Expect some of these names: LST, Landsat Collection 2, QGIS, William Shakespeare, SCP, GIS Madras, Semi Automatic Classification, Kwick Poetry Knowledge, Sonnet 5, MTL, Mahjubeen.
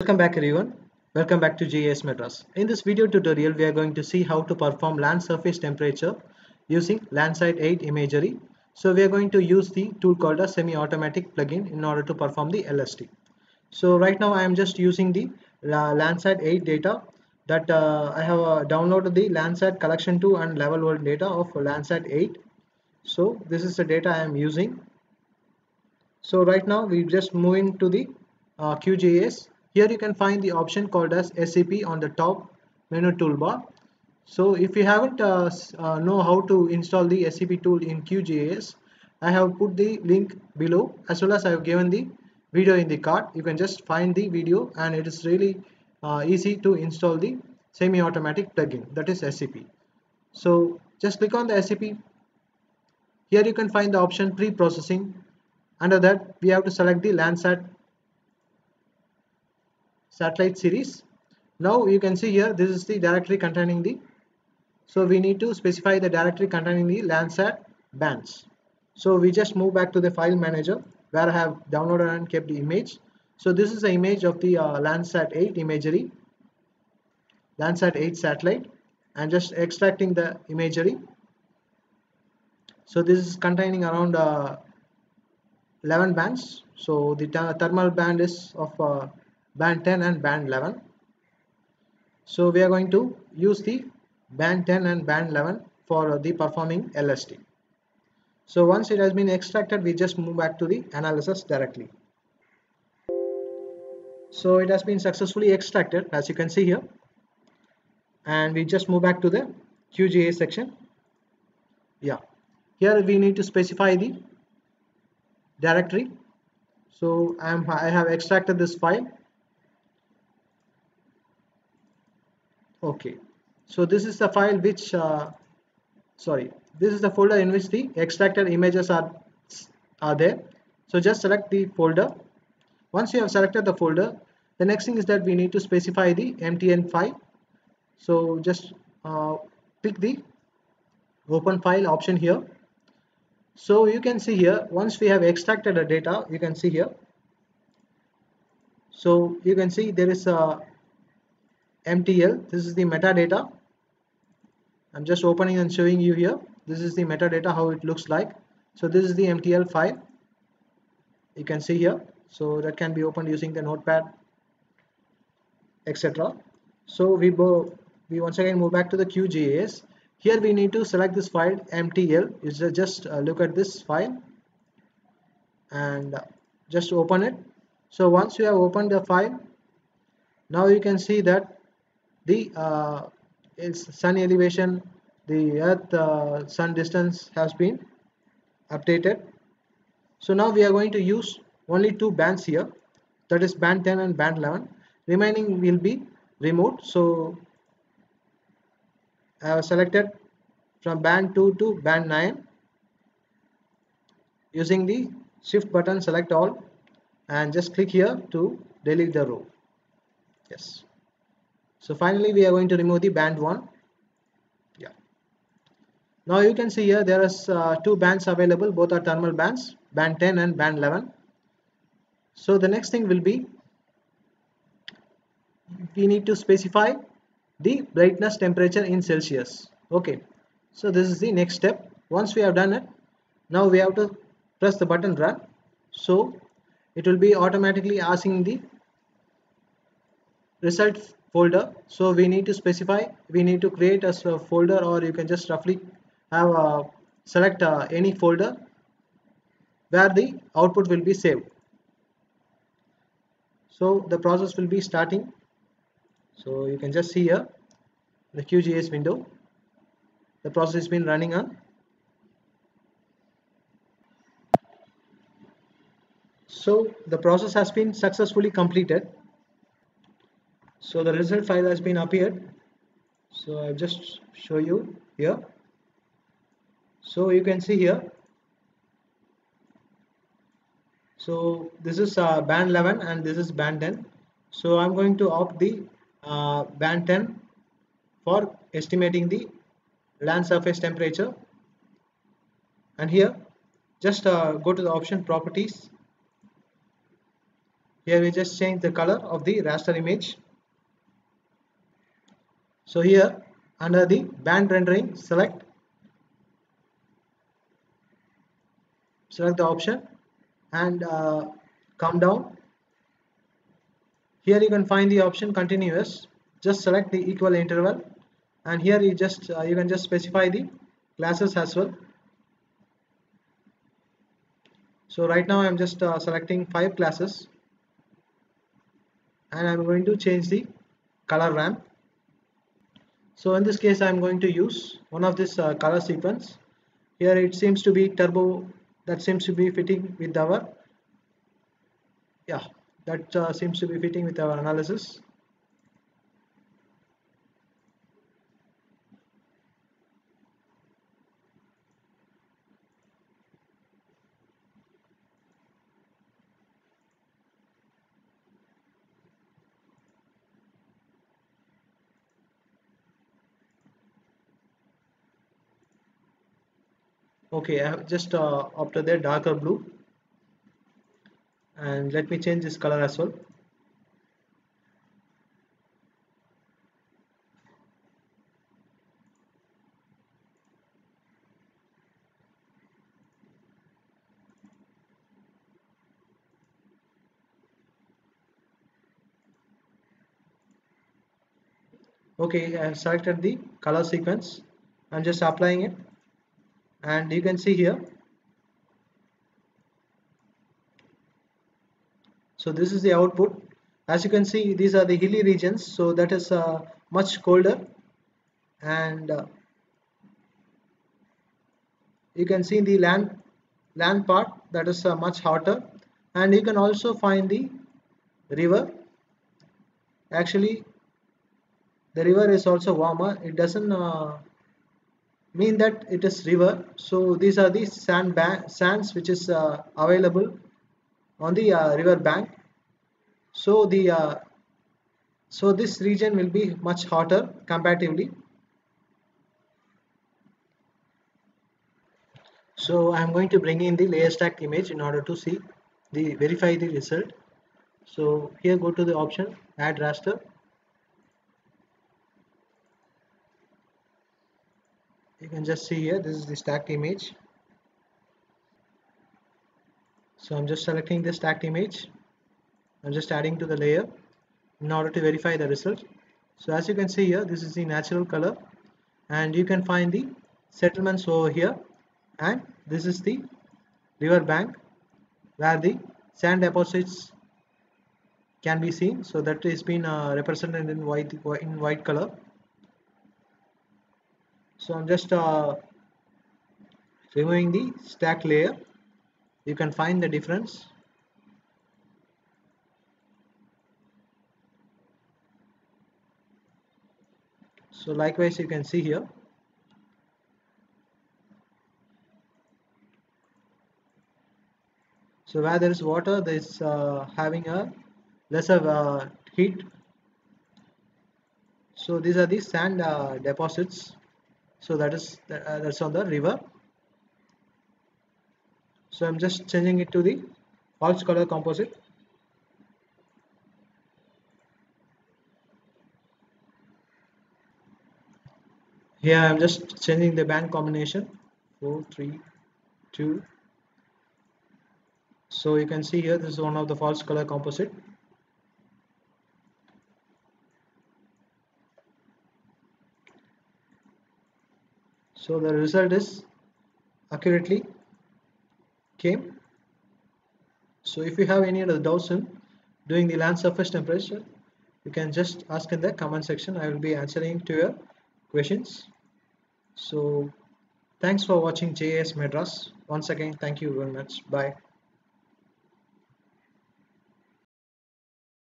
Welcome back everyone. Welcome back to GIS Madras. In this video tutorial, we are going to see how to perform land surface temperature using Landsat 8 imagery. So we are going to use the tool called a Semi Automatic plugin in order to perform the LST. So right now I am just using the Landsat 8 data that I have downloaded the Landsat Collection 2 and Level 1 data of Landsat 8. So this is the data I am using. So right now we just move into the QGIS. Here you can find the option called as SCP on the top menu toolbar. So if you haven't know how to install the SCP tool in QGIS, I have put the link below, as well as I have given the video in the card. You can just find the video and it is really easy to install the semi-automatic plugin, that is SCP. So just click on the SCP. Here you can find the option pre-processing. Under that we have to select the Landsat satellite series. Now you can see here this is the directory containing the, so we need to specify the directory containing the Landsat bands. So we just move back to the file manager where I have downloaded and kept the image. So this is the image of the Landsat 8 imagery, Landsat 8 satellite. I'm just extracting the imagery. So this is containing around 11 bands. So the thermal band is of band 10 and band 11. So we are going to use the band 10 and band 11 for the performing LST. So once it has been extracted, we just move back to the analysis directly. So it has been successfully extracted, as you can see here. And we just move back to the QGIS section. Yeah, here we need to specify the directory. So I have extracted this file. Okay, so this is the file which this is the folder in which the extracted images are there. So just select the folder. Once you have selected the folder, the next thing is that we need to specify the MTL file. So just click the open file option here. So you can see here, once we have extracted the data, you can see here. So you can see there is a MTL, this is the metadata. I'm just opening and showing you here. This is the metadata, how it looks like. So this is the MTL file. You can see here. So that can be opened using the notepad, etc. So we once again move back to the QGIS. Here we need to select this file MTL. You just look at this file and just open it. So once you have opened the file, now you can see that the sun elevation, the earth sun distance has been updated. So now we are going to use only two bands here, that is band 10 and band 11. Remaining will be removed. So I have selected from band 2 to band 9 using the shift button, select all, and just click here to delete the row. Yes. So finally we are going to remove the band 1. Yeah. Now you can see here there is two bands available, both are thermal bands, band 10 and band 11. So the next thing will be, we need to specify the brightness temperature in Celsius. Okay. So this is the next step. Once we have done it, now we have to press the button run. So it will be automatically asking the result folder. So we need to specify, we need to create a folder, or you can just roughly have select any folder where the output will be saved. So the process will be starting. So you can just see here the QGIS window, the process has been running on. So the process has been successfully completed. So the result file has been appeared. So I'll just show you here. So you can see here. So this is band 11 and this is band 10. So I'm going to opt the band 10 for estimating the land surface temperature. And here just go to the option properties. Here we just change the color of the raster image. So here under the band rendering, select the option and come down. Here you can find the option continuous. Just select the equal interval, and here you just you can just specify the classes as well. So right now I am just selecting 5 classes, and I am going to change the color ramp. So in this case I am going to use one of this color sequence. Here it seems to be turbo. That seems to be fitting with our analysis. Okay, I have just opted the darker blue, and let me change this color as well. Okay, I have selected the color sequence. I am just applying it. And you can see here, so this is the output. As you can see, these are the hilly regions, so that is much colder, and you can see the land part, that is much hotter. And you can also find the river. Actually the river is also warmer. It doesn't mean that it is river. So these are the sands which is available on the river bank. So the so this region will be much hotter comparatively. So I am going to bring in the layer stacked image in order to see the verify the result. So here go to the option add raster. You can just see here, this is the stacked image. So I'm just selecting the stacked image. I'm just adding to the layer in order to verify the result. So as you can see here, this is the natural color, and you can find the settlements over here, and this is the river bank where the sand deposits can be seen. So that is been represented in white color. So I'm just removing the stack layer. You can find the difference. So likewise you can see here. So where there is water, there is having a lesser heat. So these are the sand deposits. So that is that's on the river. So I'm just changing it to the false color composite. Here I'm just changing the band combination 4, 3, 2. So you can see here, this is one of the false color composite. So the result is accurately came. So if you have any other doubts in doing the land surface temperature, you can just ask in the comment section. I will be answering to your questions. So thanks for watching GIS Madras. Once again, thank you very much. Bye.